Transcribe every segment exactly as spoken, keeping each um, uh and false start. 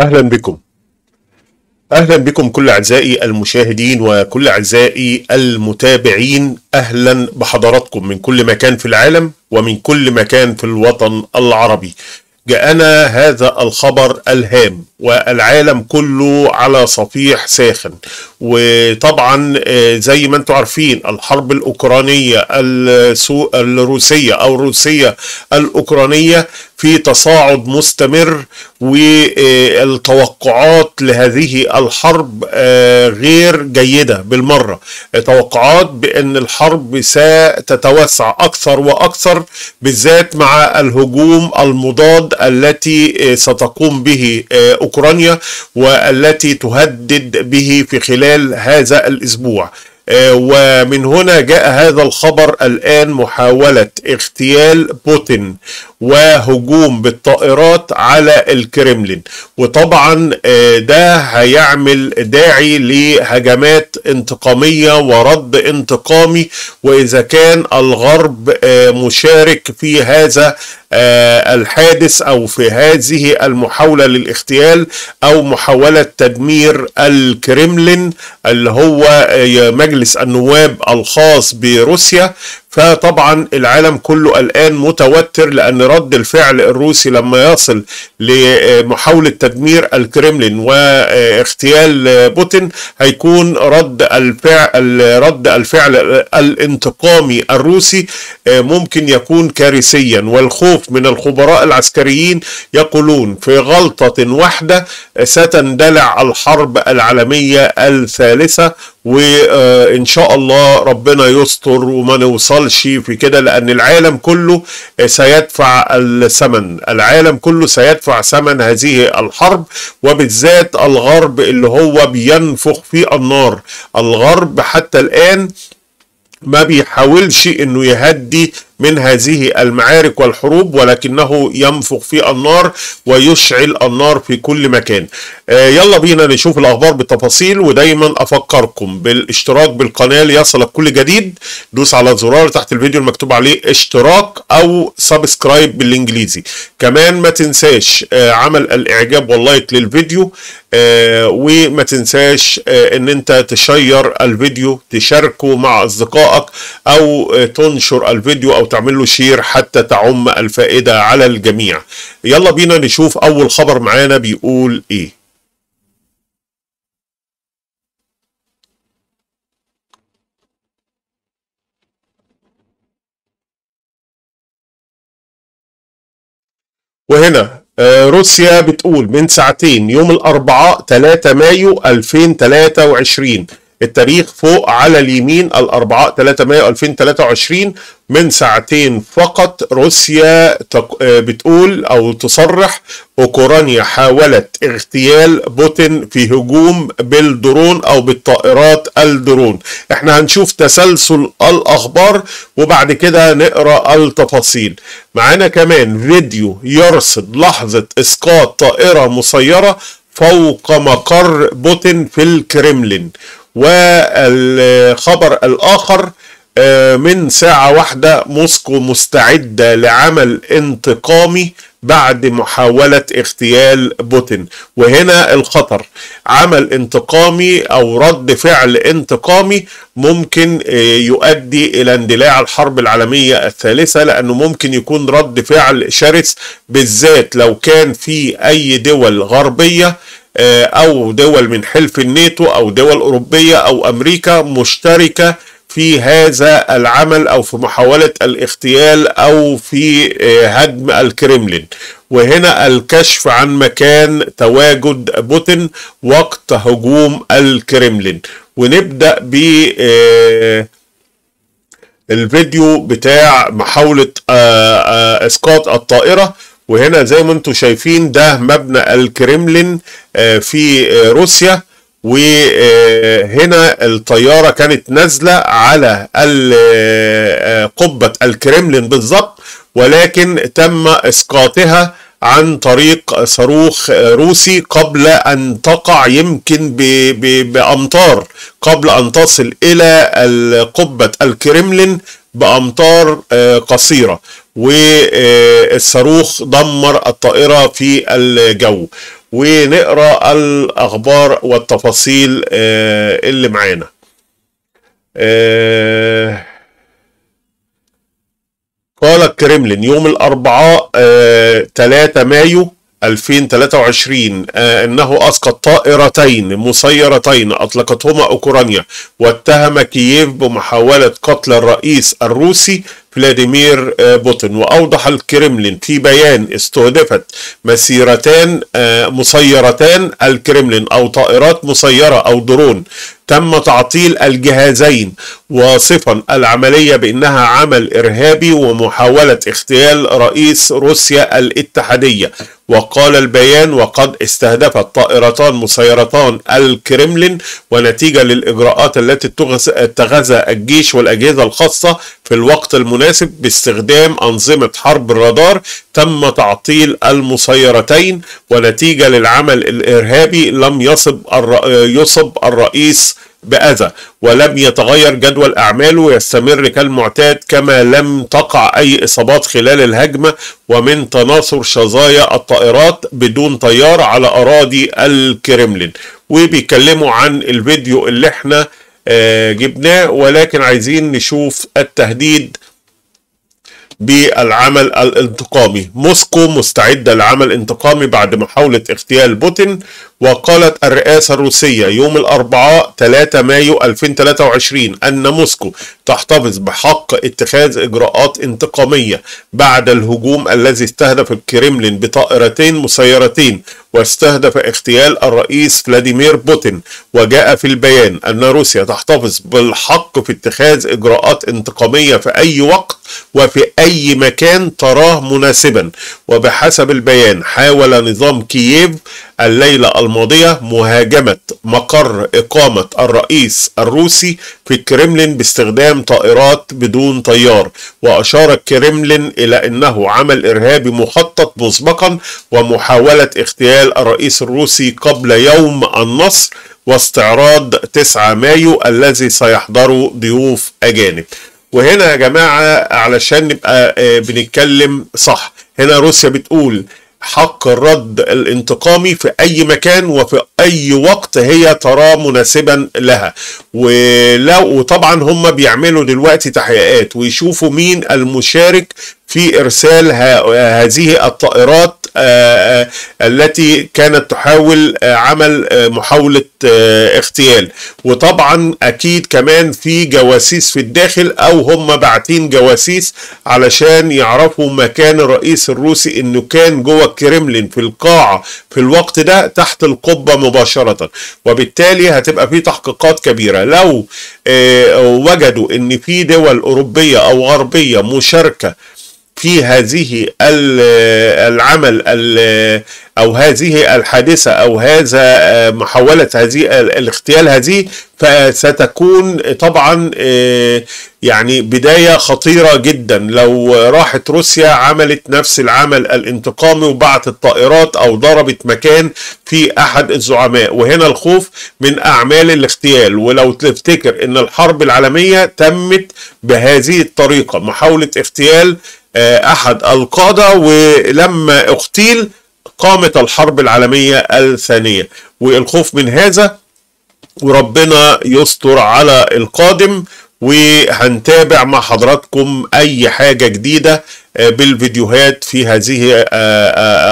أهلا بكم أهلا بكم كل أعزائي المشاهدين وكل أعزائي المتابعين، أهلا بحضراتكم من كل مكان في العالم ومن كل مكان في الوطن العربي. جاءنا هذا الخبر الهام والعالم كله على صفيح ساخن، وطبعا زي ما انتم عارفين الحرب الأوكرانية الروسية أو الروسية الأوكرانية في تصاعد مستمر، والتوقعات لهذه الحرب غير جيدة بالمرة، توقعات بأن الحرب ستتوسع أكثر وأكثر بالذات مع الهجوم المضاد التي ستقوم به أوكرانيا والتي تهدد به في خلال هذا الأسبوع. ومن هنا جاء هذا الخبر الآن، محاولة اغتيال بوتين وهجوم بالطائرات على الكرملين، وطبعا ده هيعمل داعي لهجمات انتقامية ورد انتقامي، وإذا كان الغرب مشارك في هذا الحادث أو في هذه المحاولة للاغتيال أو محاولة تدمير الكرملين اللي هو مجلس النواب الخاص بروسيا. فطبعا العالم كله الآن متوتر لأن رد الفعل الروسي لما يصل لمحاولة تدمير الكرملين واغتيال بوتين هيكون رد الفعل رد الفعل الانتقامي الروسي ممكن يكون كارثيا، والخوف من الخبراء العسكريين يقولون في غلطة واحدة ستندلع الحرب العالمية الثالثة، وإن شاء الله ربنا يستر وما نوصلش في كده، لأن العالم كله سيدفع الثمن، العالم كله سيدفع ثمن هذه الحرب، وبالذات الغرب اللي هو بينفخ في النار. الغرب حتى الآن ما بيحاولش إنه يهدي من هذه المعارك والحروب، ولكنه ينفخ في النار ويشعل النار في كل مكان. آه يلا بينا نشوف الأخبار بالتفاصيل، ودايما أفكركم بالاشتراك بالقناة ليصلك كل جديد. دوس على الزرار تحت الفيديو المكتوب عليه اشتراك أو سبسكرايب بالإنجليزي، كمان ما تنساش آه عمل الإعجاب واللايك للفيديو، آه وما تنساش آه إن أنت تشير الفيديو، تشاركه مع أصدقائك أو آه تنشر الفيديو أو تعمل له شير حتى تعم الفائدة على الجميع. يلا بينا نشوف أول خبر معانا بيقول إيه. وهنا روسيا بتقول من ساعتين يوم الأربعاء ثلاثة مايو ألفين وثلاثة وعشرين، التاريخ فوق على اليمين، الأربعاء ثلاثة مايو ألفين وثلاثة وعشرين، من ساعتين فقط روسيا بتقول أو تصرح أوكرانيا حاولت اغتيال بوتين في هجوم بالدرون أو بالطائرات الدرون. احنا هنشوف تسلسل الأخبار وبعد كده نقرأ التفاصيل. معانا كمان فيديو يرصد لحظة إسقاط طائرة مسيرة فوق مقر بوتين في الكرملين. والخبر الآخر من ساعة واحدة، موسكو مستعدة لعمل انتقامي بعد محاولة اغتيال بوتين، وهنا الخطر، عمل انتقامي أو رد فعل انتقامي ممكن يؤدي إلى اندلاع الحرب العالمية الثالثة، لأنه ممكن يكون رد فعل شرس بالذات لو كان في أي دول غربية أو دول من حلف الناتو أو دول أوروبية أو أمريكا مشتركة في هذا العمل أو في محاولة الاغتيال أو في هدم الكرملين. وهنا الكشف عن مكان تواجد بوتين وقت هجوم الكرملين، ونبدأ ب الفيديو بتاع محاولة إسقاط الطائرة. وهنا زي ما انتم شايفين ده مبنى الكرملين في روسيا، وهنا الطيارة كانت نازلة على قبة الكرملين بالضبط، ولكن تم إسقاطها عن طريق صاروخ روسي قبل أن تقع يمكن بأمطار، قبل أن تصل إلى قبة الكرملين بأمطار قصيرة، والصاروخ دمر الطائرة في الجو. ونقرأ الأخبار والتفاصيل اللي معانا. قال الكرملين يوم الأربعاء ثلاثة مايو ألفين وثلاثة وعشرين أنه أسقط طائرتين مسيرتين أطلقتهما أوكرانيا، واتهم كييف بمحاولة قتل الرئيس الروسي فلاديمير بوتين. وأوضح الكرملين في بيان استهدفت مسيرتان مسيرتان الكرملين أو طائرات مسيرة أو درون، تم تعطيل الجهازين، واصفا العملية بأنها عمل إرهابي ومحاولة اغتيال رئيس روسيا الاتحادية. وقال البيان: وقد استهدفت طائرتان مسيرتان الكرملين، ونتيجة للإجراءات التي اتخذها الجيش والأجهزة الخاصة في الوقت المناسب باستخدام أنظمة حرب الرادار، تم تعطيل المسيرتين، ونتيجة للعمل الإرهابي لم يصب يصب الرئيس بأذى، ولم يتغير جدول أعماله ويستمر كالمعتاد، كما لم تقع أي إصابات خلال الهجمة، ومن تناثر شظايا الطائرات بدون طيار على أراضي الكرملين. وبيتكلموا عن الفيديو اللي احنا آه جبناه، ولكن عايزين نشوف التهديد بالعمل الانتقامي. موسكو مستعدة لعمل انتقامي بعد محاولة اغتيال بوتين. وقالت الرئاسة الروسية يوم الأربعاء ثلاثة مايو ألفين وثلاثة وعشرين أن موسكو تحتفظ بحق اتخاذ إجراءات انتقامية بعد الهجوم الذي استهدف الكرملين بطائرتين مسيرتين واستهدف اغتيال الرئيس فلاديمير بوتين. وجاء في البيان أن روسيا تحتفظ بالحق في اتخاذ إجراءات انتقامية في أي وقت وفي أي مكان تراه مناسبا. وبحسب البيان، حاول نظام كييف الليلة الماضية مهاجمة مقر إقامة الرئيس الروسي في الكرملين باستخدام طائرات بدون طيار. وأشار الكرملين إلى أنه عمل إرهابي مخطط مسبقا ومحاولة اغتيال الرئيس الروسي قبل يوم النصر واستعراض تسعة مايو الذي سيحضره ضيوف أجانب. وهنا يا جماعة علشان نبقى بنتكلم صح، هنا روسيا بتقول حق الرد الانتقامي في أي مكان وفي أي وقت هي تراه مناسبا لها. ولو وطبعا هم بيعملوا دلوقتي تحقيقات ويشوفوا مين المشارك في إرسال هذه الطائرات آآ آآ التي كانت تحاول عمل محاولة اغتيال. وطبعا أكيد كمان في جواسيس في الداخل، أو هم باعتين جواسيس علشان يعرفوا مكان الرئيس الروسي، إنه كان جوه الكرملين في القاعة في الوقت ده تحت القبة مباشرة. وبالتالي هتبقى في تحقيقات كبيرة. لو وجدوا إن في دول أوروبية أو غربية مشاركة في هذه العمل أو هذه الحادثة أو هذا محاولة هذه الاغتيال هذه، فستكون طبعا يعني بداية خطيرة جدا لو راحت روسيا عملت نفس العمل الانتقامي وبعتت الطائرات أو ضربت مكان في أحد الزعماء. وهنا الخوف من أعمال الاغتيال. ولو تفتكر إن الحرب العالمية تمت بهذه الطريقة، محاولة اغتيال أحد القادة، ولما اغتيل قامت الحرب العالمية الثانية. والخوف من هذا، وربنا يستر على القادم. وهنتابع مع حضراتكم أي حاجة جديدة بالفيديوهات في هذه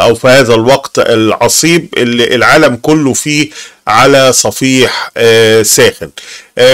أو في هذا الوقت العصيب اللي العالم كله فيه على صفيح ساخن.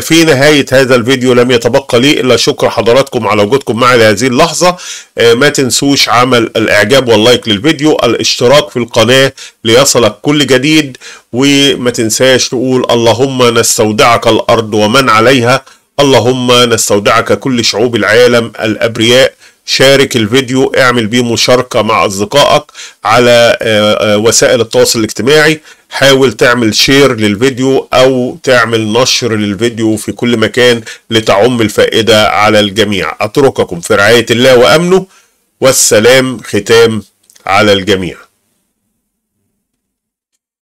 في نهاية هذا الفيديو لم يتبقى لي إلا شكر حضراتكم على وجودكم معي لهذه اللحظة. ما تنسوش عمل الإعجاب واللايك للفيديو، الاشتراك في القناة ليصلك كل جديد، وما تنساش تقول: اللهم نستودعك الأرض ومن عليها، اللهم نستودعك كل شعوب العالم الأبرياء. شارك الفيديو، اعمل بيه مشاركة مع أصدقائك على وسائل التواصل الاجتماعي، حاول تعمل شير للفيديو أو تعمل نشر للفيديو في كل مكان لتعم الفائدة على الجميع. أترككم في رعاية الله وأمنه، والسلام ختام على الجميع.